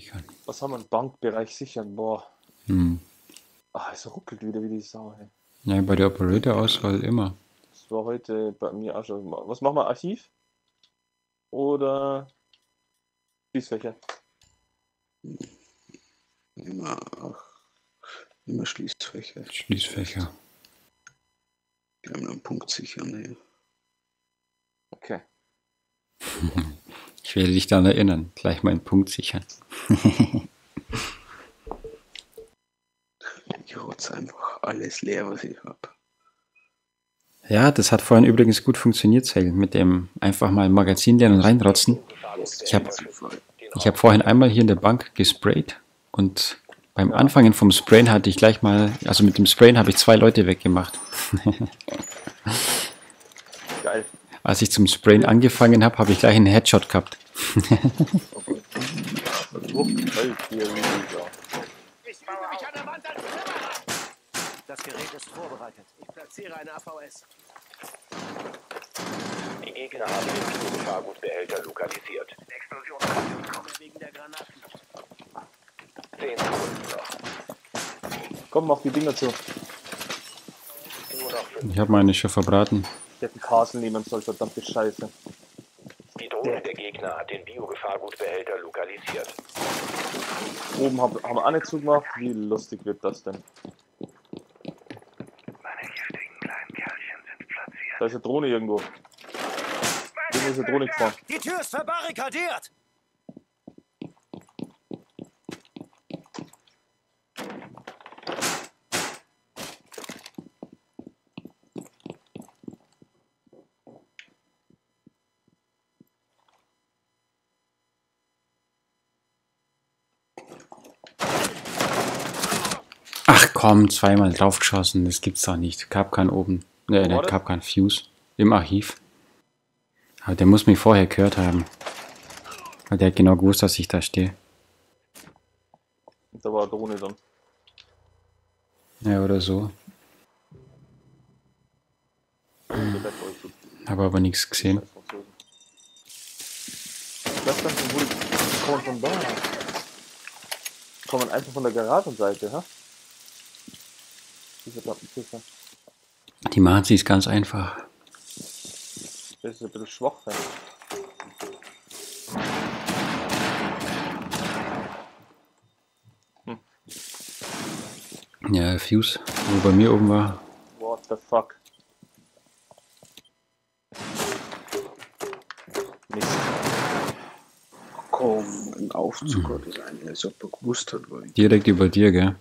sichern. Was haben wir im Bankbereich sichern? Boah. Es ruckelt wieder wie die Sau. Ey. Nein, bei der Operator-Auswahl immer. Das war heute bei mir auch schon. Was machen wir? Archiv? Oder Schließfächer? Immer Schließfächer. Schließfächer. Wir haben einen Punkt sichern. Ey. Okay. Ich werde dich daran erinnern. Gleich mal einen Punkt sichern. Ich rotze einfach alles leer, was ich habe. Ja, das hat vorhin übrigens gut funktioniert, Zell, mit dem einfach mal Magazin leeren und reinrotzen. Ich hab vorhin einmal hier in der Bank gesprayt und beim Anfangen vom Sprayen hatte ich gleich mal, also mit dem Sprayen habe ich 2 Leute weggemacht. Geil. Als ich zum Sprayen angefangen habe, habe ich gleich einen Headshot gehabt. Das Gerät ist vorbereitet. Ich platziere eine AVS. Die Gegner haben den Gefahrgutbehälter lokalisiert. Explosion wegen der Granaten. 10 Sekunden noch. Komm auf die Dinger zu. Ich habe meine schon verbraten. Ich hätte einen Castle nehmen sollen, verdammte Scheiße. Die Drohne der Gegner hat den Biogefahrgutbehälter lokalisiert. Oben haben wir auch nicht zugemacht. Wie lustig wird das denn? Da ist eine Drohne irgendwo. Hier ist eine Drohne gefahren. Die Tür ist verbarrikadiert! Ach komm, 2-mal draufgeschossen, das gibt's doch nicht. Gab keinen oben. Nee, der gab keinen Fuse. Im Archiv. Aber der muss mich vorher gehört haben. Weil der hat genau gewusst, dass ich da stehe. Da war eine Drohne dann. Ja, oder so. Habe aber nichts gesehen. Das Ganze wohl kommt von da. Kommen einfach von der Garagenseite, ha? Diese Plattenpfiffer. Die machen sie es ganz einfach. Das ist ein bisschen schwach. Ey. Ja, Fuse, wo bei mir oben war. What the fuck? Mist. Komm, ein Aufzug hat das eine, als ob er gewusst hat. Direkt über dir, gell?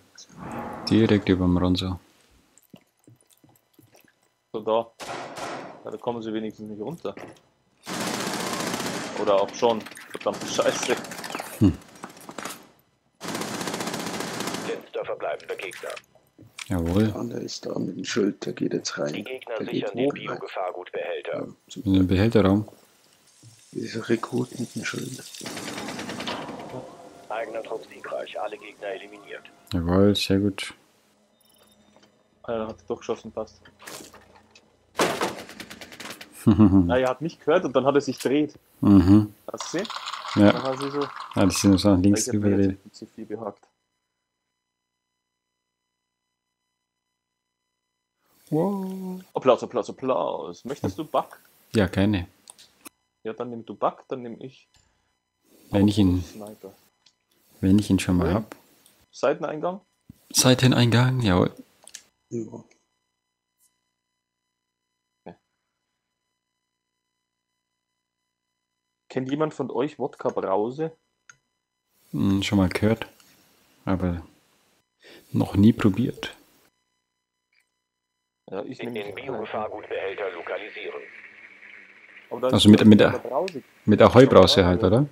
Direkt über dem Ronzo. So da. Da kommen sie wenigstens nicht runter. Oder auch schon. Verdammte Scheiße. Letzter verbleibender Gegner. Jawohl. Der ist da mit dem Schild, der geht jetzt rein. Die Gegner sichern den Biogefahrgutbehälter. In den Behälterraum. Dieser Rekrut mit dem Schild. Eigener Trupp siegreich, alle Gegner eliminiert. Jawohl, sehr gut. Einer hat durchgeschossen, passt. Na, er hat mich gehört und dann hat er sich gedreht. Mhm. Hast du gesehen? Ja. Dann hat sie so. Ja, das sind so links überredet. Zu viel behakt. Wow. Applaus, Applaus, Applaus. Möchtest du Back? Ja, keine. Ja, dann nimm du Back, dann nehme ich. Wenn ich ihn schon mal hab. Seiteneingang? Seiteneingang, jawohl. Ja. Kennt jemand von euch Wodka Brause? Schon mal gehört, aber noch nie probiert. Ja, ich nehme den Biogefahrgutbehälter lokalisieren. Also mit Ahoi-Brause halt, oder?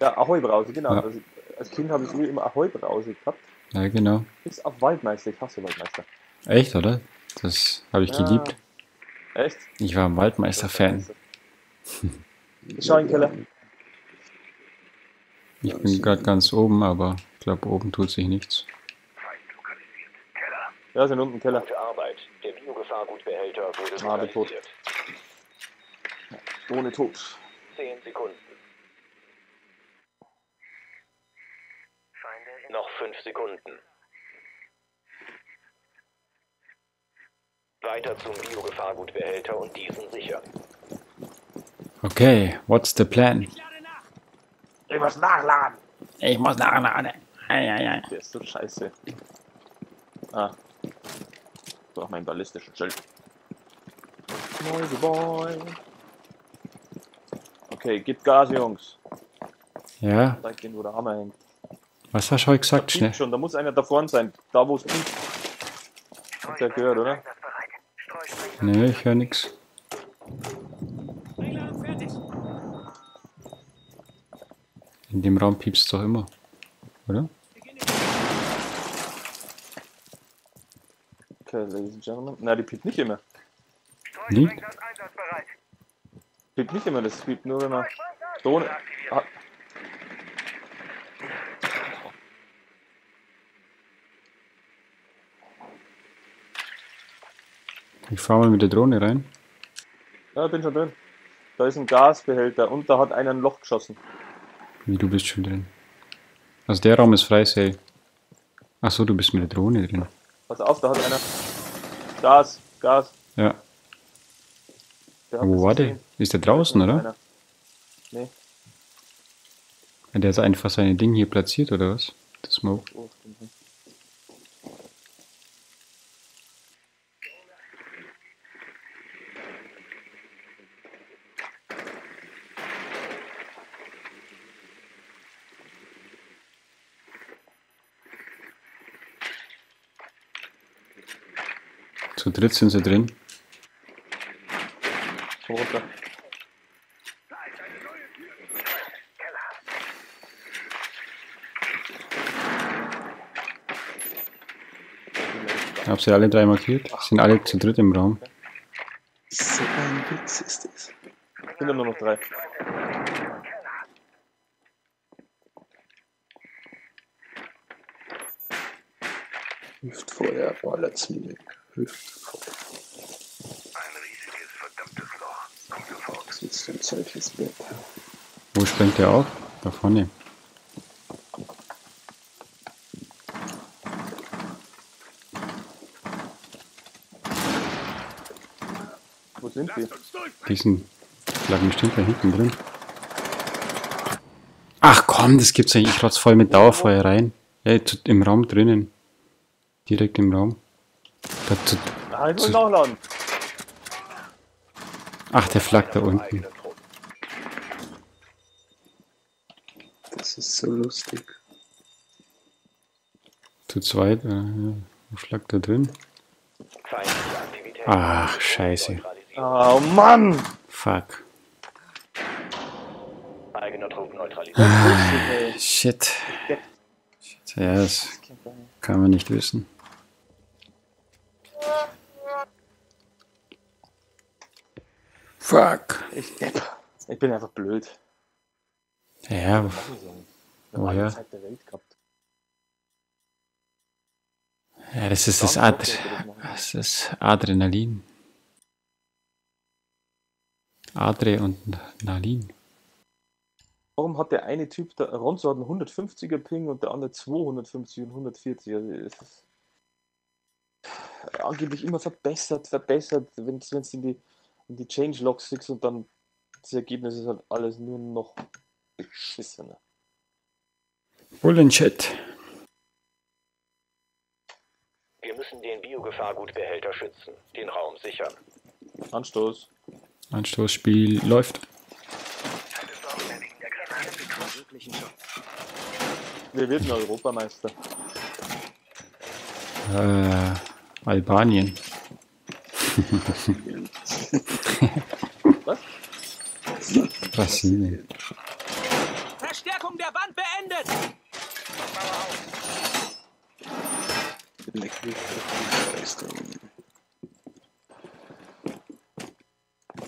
Ja, Ahoi-Brause, genau. Ja. Also, als Kind habe ich immer Ahoi-Brause gehabt. Ja, genau. Bis auf Waldmeister, ich hasse Waldmeister. Echt, oder? Das habe ich geliebt. Echt? Ich war ein Waldmeister-Fan. Ich schau in den Keller. Ich bin gerade ganz oben, aber ich glaube, oben tut sich nichts. Ja, sind unten im Keller. Gute Arbeit. Der Biogefahrgutbehälter wurde lokalisiert. Drohne tot. 10 Sekunden. 5 Sekunden. Weiter zum Biogefahrgutbehälter und diesen sichern. Okay, what's the plan? Ich muss nachladen. Eieiei. Der ist so scheiße. Ah. Ich brauche meinen ballistischen Schild. Noise Boy. Okay, gib Gas, Jungs. Ja. Zeig denen, wo der Hammer hängt. Was hast du heute gesagt, da schnell? Schon, da muss einer da vorne sein. Da, wo es piept. Habt ihr gehört, oder? Nee, ich höre nix. In dem Raum piepst es doch immer, oder? Okay, Ladies and Gentlemen. Na, die piept nicht immer. Nie? Piept nicht immer, das piept nur, wenn man... Drohne... Ah. Ich fahr mal mit der Drohne rein. Ja, bin schon drin. Da ist ein Gasbehälter und da hat einer ein Loch geschossen. Wie, du bist schon drin? Also der Raum ist frei, Sale. Achso, du bist mit der Drohne drin. Pass auf, da hat einer... Gas, Gas. Ja. Wo war der? Ist der draußen, oder? Einer. Nee. Der hat einfach seine Dinge hier platziert, oder was? Das Smoke. Oh, zu dritt sind sie drin. Komm runter. Ich hab sie alle drei markiert. Sind alle zu dritt im Raum. So ein Witz ist das. Es sind nur noch 3. Hüftfeuer, Ballerzwiebel. Hüftfeuer. Ein riesiges, verdammtes Loch. Komm sofort. Das ist ein solches Bett. Wo springt der auf? Da vorne. Wo sind wir? Diesen lagen bestimmt da hinten drin. Ach komm, das gibt's eigentlich. Ich rotz voll mit Dauerfeuer rein. Ja, im Raum drinnen. Direkt im Raum. Nein, ich will nachladen. Ach, der flackt da unten. Das ist so lustig. Zu zweit, flackt da drin. Ach, scheiße. Oh Mann! Fuck. Ah, shit. Ja, das kann man nicht wissen. Fuck. Ich bin einfach blöd. Ja, woher? Ja, das ist das Adrenalin. Adre und Nalin. Warum hat der eine Typ da, Ronzo hat einen 150er Ping und der andere 250 und 140? Also es ist angeblich immer verbessert, wenn es in die Changelogs kriegst und dann das Ergebnis ist halt alles nur noch beschissener. Bullenshit. Wir müssen den Biogefahrgutbehälter schützen, den Raum sichern. Anstoß. Anstoßspiel läuft. Wir werden Europameister. Albanien. Was? Brasilien. Verstärkung der Wand beendet!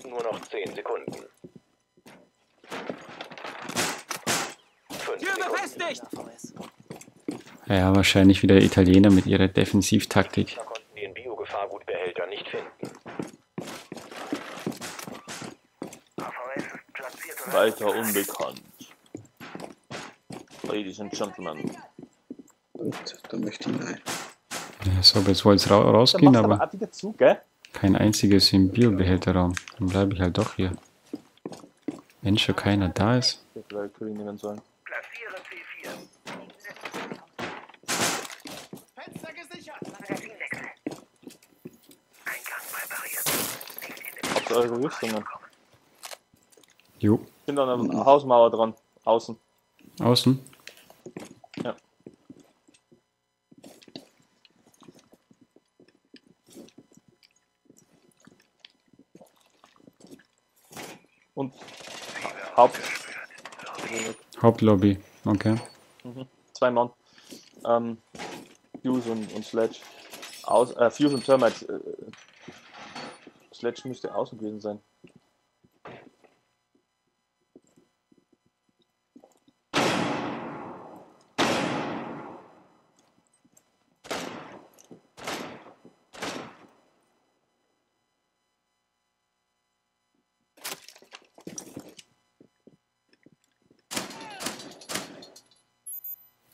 Nur noch 10 Sekunden. Tür befestigt! Ja, wahrscheinlich wieder Italiener mit ihrer Defensivtaktik. Wir konnten den Biogefahrgutbehälter nicht finden. Weiter unbekannt. Ladies and Gentlemen. Punkt. Da möchte ich rein. Ja, so, aber jetzt wollte ich rausgehen, aber zu, gell? Kein einziges im Biobehälterraum. Dann bleibe ich halt doch hier. Wenn schon keiner da ist. Eure Rüstungen. Jo. Ich bin an einer Hausmauer dran. Außen. Außen? Ja. Und Hauptlobby. Okay. Mhm. 2 Mann. Fuse und Sledge. Fuse und Termite. Sledge müsste außen gewesen sein.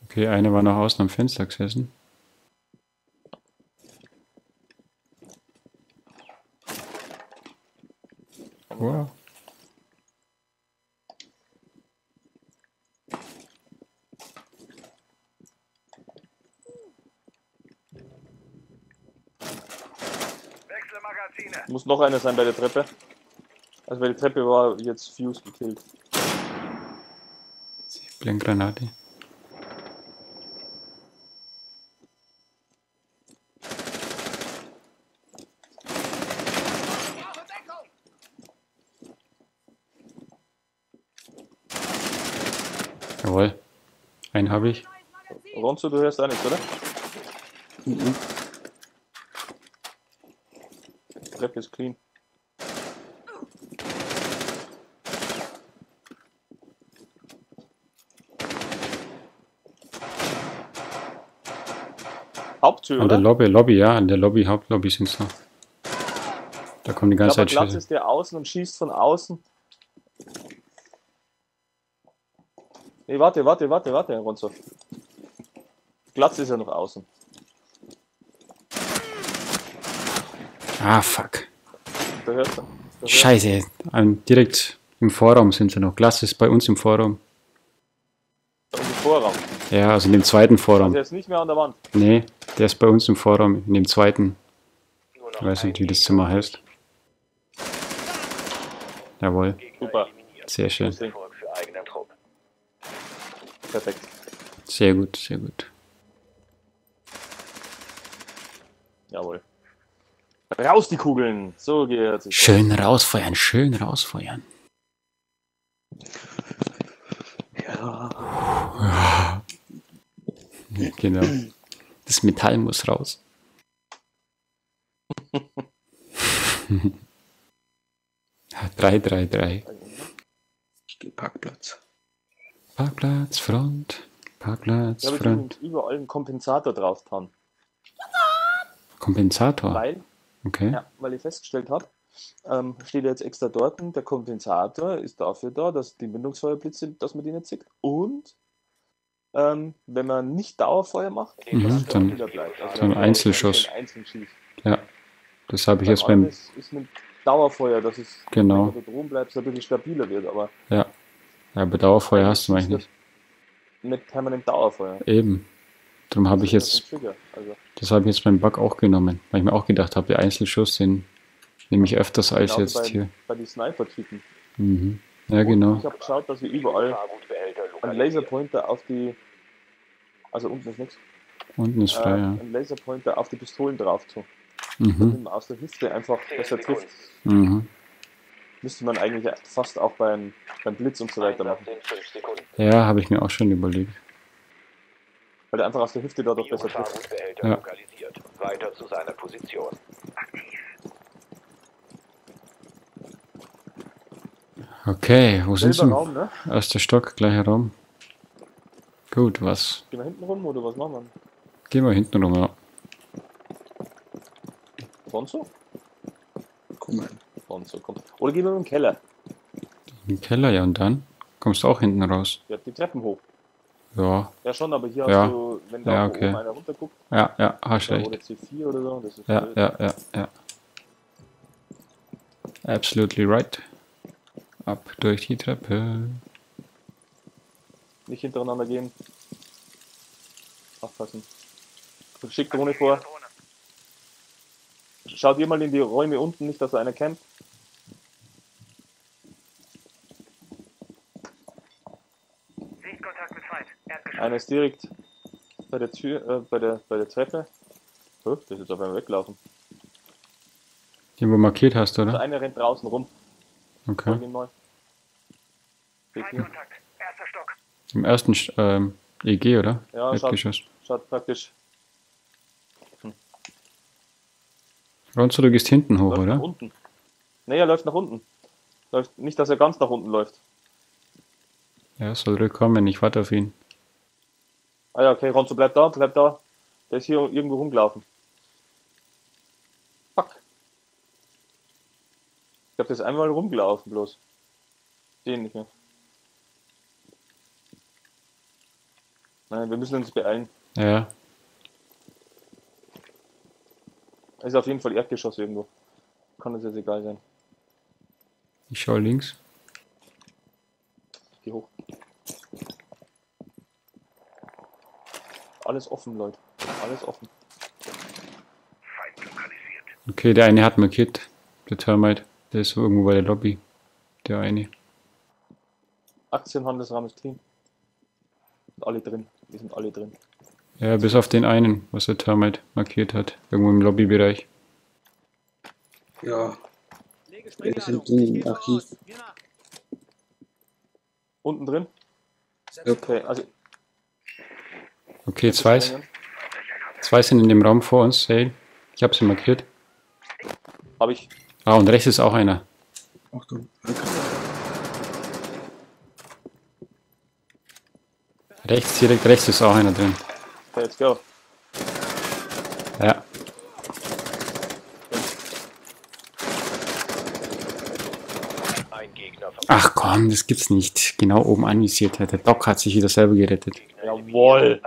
Okay, einer war nach außen am Fenster gesessen. Wow. Muss noch einer sein bei der Treppe. Also bei der Treppe war jetzt Fuse gekillt. Blendgranate. Jawohl. Einen habe ich. Ronzo, du hörst auch nichts, oder? Mhm. Die Treppe ist clean. Haupttür, an der Lobby, ja, an der Lobby, Hauptlobby sind es noch. Da kommen die ganze Zeit Schüsse. Ist der außen und schießt von außen. Nee, warte, Ronzo. Glatz ist ja noch außen. Ah, fuck. Da hört's. Scheiße, direkt im Vorraum sind sie noch. Glatz ist bei uns im Vorraum. Bei uns im Vorraum? Ja, also in dem zweiten Vorraum. Also der ist nicht mehr an der Wand? Nee, der ist bei uns im Vorraum, in dem zweiten. Ich weiß nicht, wie das Zimmer heißt. Jawohl. Super. Sehr schön. Perfekt. Sehr gut, sehr gut. Jawohl. Raus die Kugeln! So geht's. Schön rausfeuern, schön rausfeuern. Ja. Genau. Das Metall muss raus. Drei, drei, drei. Ich gehe Parkplatz. Parkplatz, ja, Front. Ich habe überall einen Kompensator drauf getan. Kompensator? Weil, okay. Ja, weil ich festgestellt habe, steht jetzt extra dort, der Kompensator ist dafür da, dass die Mündungsfeuerblitze, dass man die nicht sieht. Und wenn man nicht Dauerfeuer macht, dann bleibt. Also dann Einzelschuss. Ja, das habe ich jetzt beim... Das ist mit Dauerfeuer, dass es, genau, wenn du drum bleibst, ein bisschen stabiler wird, aber... Ja. Ja, aber Dauerfeuer hast du eigentlich nicht. Mit permanent Dauerfeuer. Eben. Darum habe ich jetzt. Das habe ich jetzt beim Bug auch genommen. Weil ich mir auch gedacht habe, der Einzelschuss, den nehme ich öfters als jetzt hier. Bei den Sniper-Typen. Mhm. Ja, genau. Ich habe geschaut, dass wir überall einen Laserpointer auf die. Also unten ist nichts. Unten ist frei, ja. Einen Laserpointer auf die Pistolen drauf zu. Mhm. Aus der Hüfte einfach besser trifft. Mhm. Müsste man eigentlich fast auch beim Blitz und so weiter machen. Ja, habe ich mir auch schon überlegt. Weil er einfach aus der Hüfte dadurch besser trifft. Ja. Weiter zu seiner Position. Okay, wo sind sie? Ne? Erster Stock, gleicher Raum. Gut, was? Gehen wir hinten rum oder was machen wir? Gehen wir hinten rum, ja. Ronzo? Guck mal. So kommt. Oder gehen wir in den Keller. Im Keller, ja, und dann kommst du auch hinten raus. Ja, die Treppen hoch. Ja. Ja, schon, aber hier hast du wenn da oben einer runterguckt. Ja, ja, hast recht. Oder C4 oder so, das ist blöd. Ja. Absolutely right. Ab durch die Treppe. Nicht hintereinander gehen. Aufpassen. Und schick Drohne vor. Schaut ihr mal in die Räume unten, nicht dass da einer campt. Sichtkontakt mit Feind. Erdgeschoss. Einer ist direkt bei der Tür, bei der Treppe. Oh, der ist jetzt auf einmal weglaufen. Den du markiert hast, oder? Also einer rennt draußen rum. Okay. Feindkontakt, erster Stock. Im ersten EG, oder? Ja, schaut praktisch. Ronzo, du gehst hinten hoch, läuft oder? Nach unten. Ne, er läuft nach unten. Läuft nicht, dass er ganz nach unten läuft. Ja, soll zurückkommen, ich warte auf ihn. Ah ja, okay, Ronzo, bleib da. Der ist hier irgendwo rumgelaufen. Fuck. Ich glaube, der ist einmal rumgelaufen bloß. Den nicht mehr. Nein, wir müssen uns beeilen. Ja. Ist auf jeden Fall Erdgeschoss irgendwo. Kann das jetzt egal sein. Ich schaue links. Geh hoch. Alles offen, Leute. Alles offen. Okay, der eine hat markiert. Der Termite. Der ist irgendwo bei der Lobby. Der eine. Aktienhandelsraum ist clean. Sind alle drin. Wir sind alle drin. Ja, bis auf den einen, was der Termite markiert hat. Irgendwo im Lobbybereich. Ja. Wir sind im Archiv. Unten drin? Okay, also. Okay, zwei sind in dem Raum vor uns. Hey, ich hab sie markiert. Hab ich. Ah, und rechts ist auch einer. Achtung. Rechts, direkt rechts ist auch einer drin. Okay, let's go. Ja. Ach komm, das gibt's nicht. Genau oben anvisiert hat. Der Doc hat sich wieder selber gerettet. Jawohl.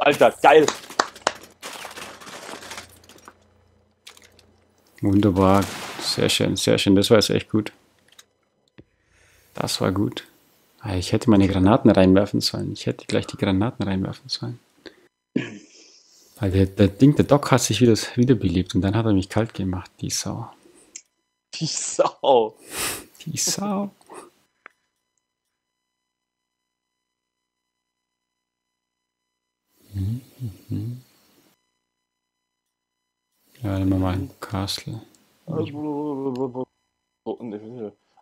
Alter, geil. Wunderbar. Sehr schön, sehr schön. Das war jetzt echt gut. Das war gut. Ich hätte meine Granaten reinwerfen sollen. Ich hätte gleich die Granaten reinwerfen sollen. Weil der Doc hat sich wiederbelebt und dann hat er mich kalt gemacht, die Sau. Die Sau. Die Sau. Ja, nehmen wir mal ein Castle.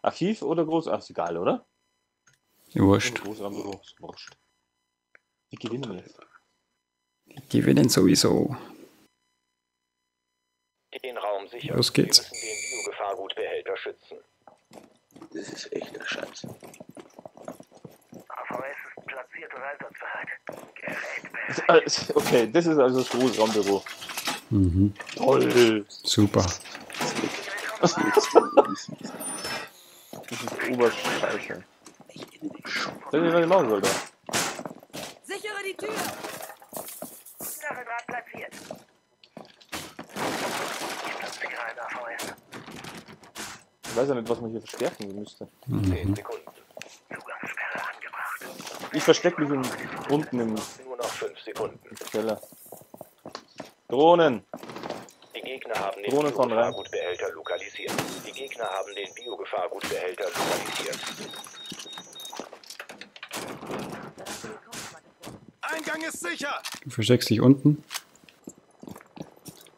Archiv oder groß? Ach, ist egal, oder? Wurscht. Die gewinnen jetzt. Die gewinnen sowieso. Den Raum sichern. Los geht's. Wir müssen den Biogefahrgutbehälter schützen. Das ist echter Schatz. AVS ist platziert und einsatzbereit. Gerät bereit. Okay, das ist also das große Raumbüro. Mhm. Toll. Super. Das ist Oberscheiße. Das ist, was ich machen soll, da. Sichere die Tür! Stacheldraht platziert. Ich platziere einen AVS. Ich weiß ja nicht, was man hier verstärken müsste. 10 Sekunden. Zugangssperre angebracht. Ich verstecke mich unten im... Nur noch 5 Sekunden. Keller. Drohnen! Die Gegner haben den Biogefahrgutbehälter lokalisiert. Die Gegner haben den Biogefahrgutbehälter lokalisiert. Eingang ist sicher! Du versteckst dich unten.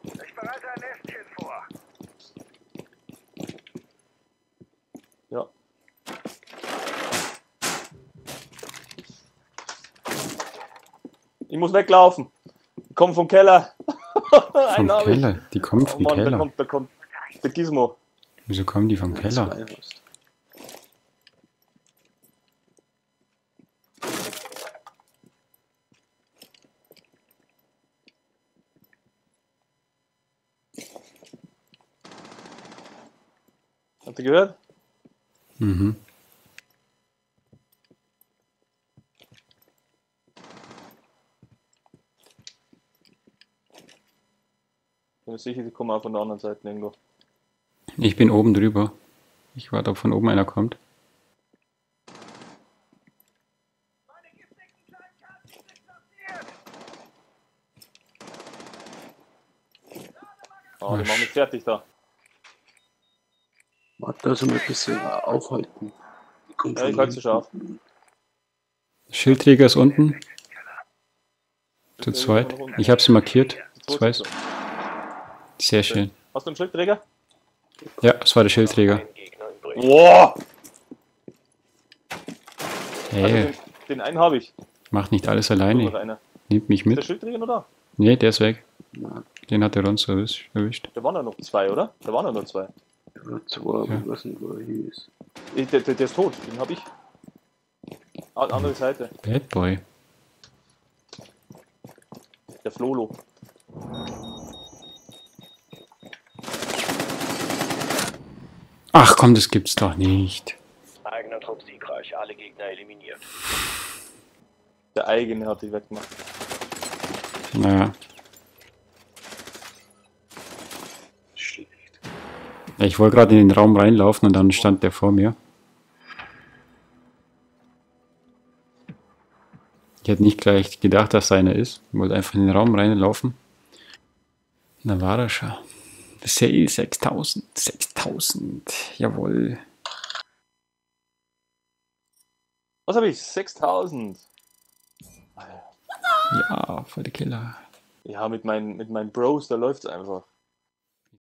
Ich bereite ein Nestchen vor. Ja. Ich muss weglaufen. Die kommen vom Keller. Vom Keller? Die kommen vom Keller. Da kommt der Gizmo. Wieso kommen die vom Keller? Habt ihr gehört? Mhm. Bin mir sicher, die kommen auch von der anderen Seite irgendwo. Ich bin oben drüber. Ich warte, ob von oben einer kommt. Oh, die machen mich fertig da. Warte, also ein bisschen aufhalten. Ja, ich halte sie scharf. Schildträger ist unten. Zu zweit. Ich habe sie markiert. Ich weiß. Sehr schön. Hast du einen Schildträger? Ja, das war der Schildträger. Boah! Hey. Also den einen habe ich. Mach nicht alles alleine. Nehmt mich mit. Ist der Schildträger noch da? Nee, der ist weg. Den hat der Ron so erwischt. Da waren ja noch zwei, oder? Da waren ja noch zwei. Ja, zwei, ja. Ich weiß nicht, wo er hier ist. Der ist tot, den hab ich. Andere Seite. Bad Boy. Der Flolo. Ach komm, das gibt's doch nicht. Eigener Trupp siegreich, alle Gegner eliminiert. Der eigene hat die weggemacht. Naja. Schlecht. Ich wollte gerade in den Raum reinlaufen und dann stand der vor mir. Ich hätte nicht gleich gedacht, dass einer ist. Ich wollte einfach in den Raum reinlaufen. Und dann war er schon. Sale 6000. 6000. Jawohl. Was habe ich? 6000. Ja, voll der Killer. Ja, mit meinen Bros, da läuft's einfach.